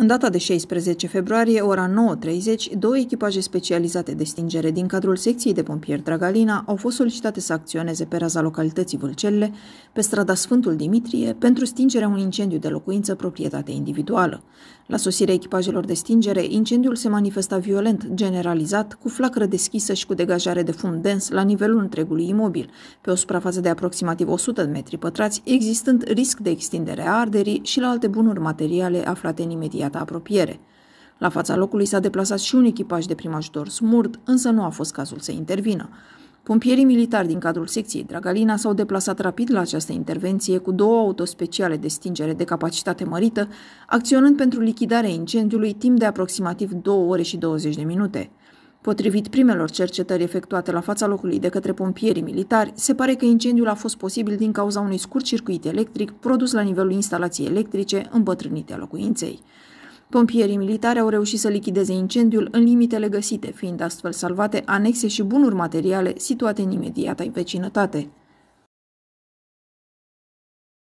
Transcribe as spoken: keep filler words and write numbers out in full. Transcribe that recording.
În data de șaisprezece februarie, ora nouă și treizeci, două echipaje specializate de stingere din cadrul secției de pompieri Dragalina au fost solicitate să acționeze pe raza localității Vâlcelele, pe strada Sfântul Dimitrie, pentru stingerea unui incendiu de locuință proprietate individuală. La sosirea echipajelor de stingere, incendiul se manifesta violent, generalizat, cu flacără deschisă și cu degajare de fum dens la nivelul întregului imobil, pe o suprafață de aproximativ o sută de metri pătrați, existând risc de extindere a arderii și la alte bunuri materiale aflate în imediat apropiere. La fața locului s-a deplasat și un echipaj de prim ajutor Smurt, însă nu a fost cazul să intervină. Pompierii militari din cadrul secției Dragalina s-au deplasat rapid la această intervenție cu două autospeciale de stingere de capacitate mărită, acționând pentru lichidarea incendiului timp de aproximativ două ore și douăzeci de minute. Potrivit primelor cercetări efectuate la fața locului de către pompierii militari, se pare că incendiul a fost posibil din cauza unui scurt circuit electric produs la nivelul instalației electrice îmbătrânite a locuinței. Pompierii militari au reușit să lichideze incendiul în limitele găsite, fiind astfel salvate anexe și bunuri materiale situate în imediata vecinătate.